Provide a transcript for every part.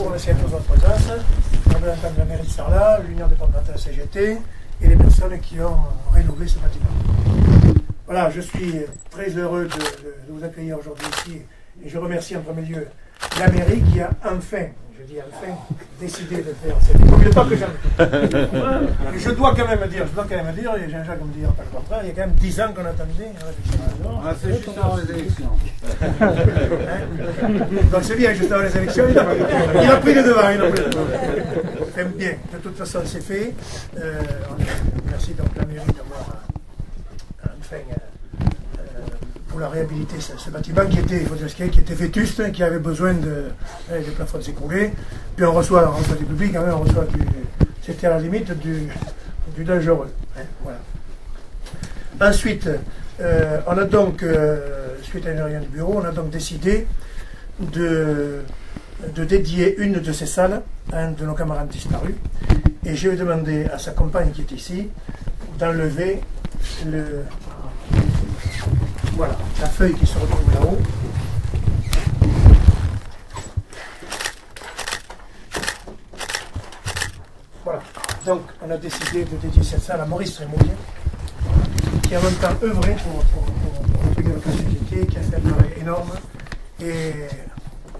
jour, on essaie de faire notre place, représentants de la mairie de Sarlat, l'Union dépendante de la CGT et les personnes qui ont rénové ce bâtiment. Voilà, je suis très heureux de vous accueillir aujourd'hui ici et je remercie en premier lieu la mairie qui a enfin, je dis enfin, décidé de faire cette première fois que j'en ai. Je dois quand même dire, et Jean-Jacques me dira pas le contraire, il y a quand même 10 ans qu'on attendait. Ah, c'est juste avant les élections. Donc c'est bien, juste avant les élections, il a pris le devant, Très bien, de toute façon c'est fait. Merci donc la mairie d'avoir enfin... pour la réhabiliter ce bâtiment qui était, il faut dire ce qu'il y a, qui était vétuste, qui avait besoin de plafonds de s'écrouler. Puis on reçoit du public, hein, c'était à la limite du dangereux. Hein, voilà. Ensuite, on a donc, suite à une réunion du bureau, on a donc décidé de dédier une de ces salles à un de nos camarades disparus. Et je vais demander à sa compagne qui est ici d'enlever le... Voilà, la feuille qui se retrouve là-haut. Voilà, donc on a décidé de dédier cette salle à Maurice Trémouille, qui a en même temps œuvré pour la CGT, qui a fait un travail énorme, et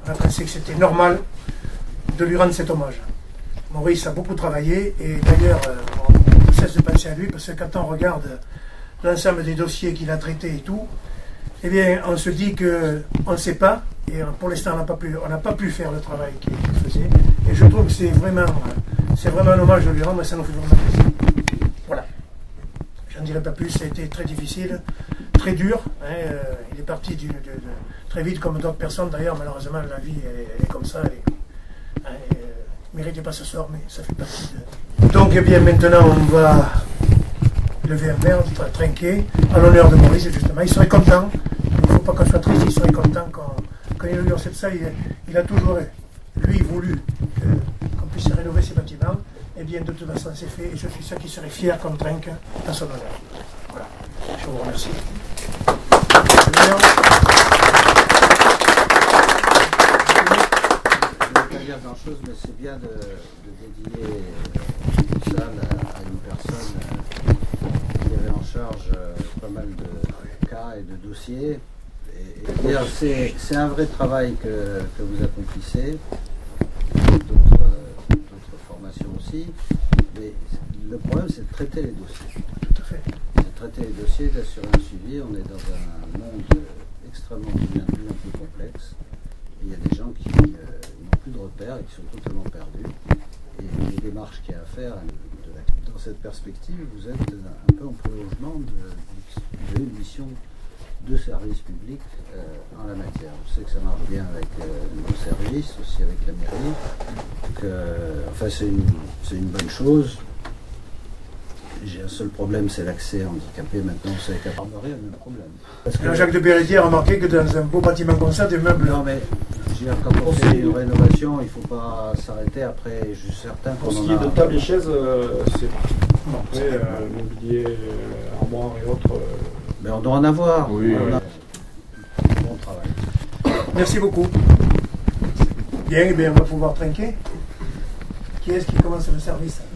on a pensé que c'était normal de lui rendre cet hommage. Maurice a beaucoup travaillé, et d'ailleurs, on ne cesse de penser à lui, parce que quand on regarde l'ensemble des dossiers qu'il a traités et tout, eh bien, on se dit qu'on ne sait pas, et pour l'instant, on n'a pas pu faire le travail qu'il faisait. Et je trouve que c'est vraiment un hommage de lui rendre, et ça nous fait vraiment plaisir. Voilà. J'en dirai pas plus, ça a été très difficile, très dur. Hein, il est parti très vite, comme d'autres personnes. D'ailleurs, malheureusement, la vie, elle est comme ça. Elle ne méritait pas ce sort, mais ça fait partie de... Donc, eh bien, maintenant, on va... le verre trinqué, à l'honneur de Maurice, justement. Il serait content, il ne faut pas qu'on soit triste, il serait content quand il a eu cette salle, il a toujours, lui, voulu qu'on puisse rénover ses bâtiments. Et bien, de toute façon, c'est fait, et je suis sûr qu'il serait fier qu'on trinque à son honneur. Voilà, je vous remercie. Je ne vais pas dire grand-chose, mais c'est bien de dédier une salle à une personne en charge pas mal de cas et de dossiers. C'est un vrai travail que vous accomplissez, d'autres formations aussi, mais le problème c'est de traiter les dossiers. Tout à fait. C'est de traiter les dossiers, d'assurer un suivi. On est dans un monde extrêmement plus complexe. Il y a des gens qui n'ont plus de repères et qui sont totalement perdus. Et les démarches qu'il y a à faire, dans cette perspective, vous êtes un peu en prolongement d'une mission de service public en la matière. Je sais que ça marche bien avec nos services, aussi avec la mairie. Donc, enfin, c'est une bonne chose. J'ai un seul problème, c'est l'accès handicapé. Maintenant, c'est avec la gendarmerie, le même problème. Parce que Jean-Jacques de Peretti a remarqué que dans un beau bâtiment comme ça, des meubles... Non, mais quand on fait une rénovation, il ne faut pas s'arrêter après. Je suis certain qu'on en a... Pour ce qui est de table et chaises, c'est parti. Après, mobilier, armoire et autres... Mais on doit en avoir. Oui, Bon travail. Merci beaucoup. Bien, on va pouvoir trinquer. Qui est-ce qui commence le service ?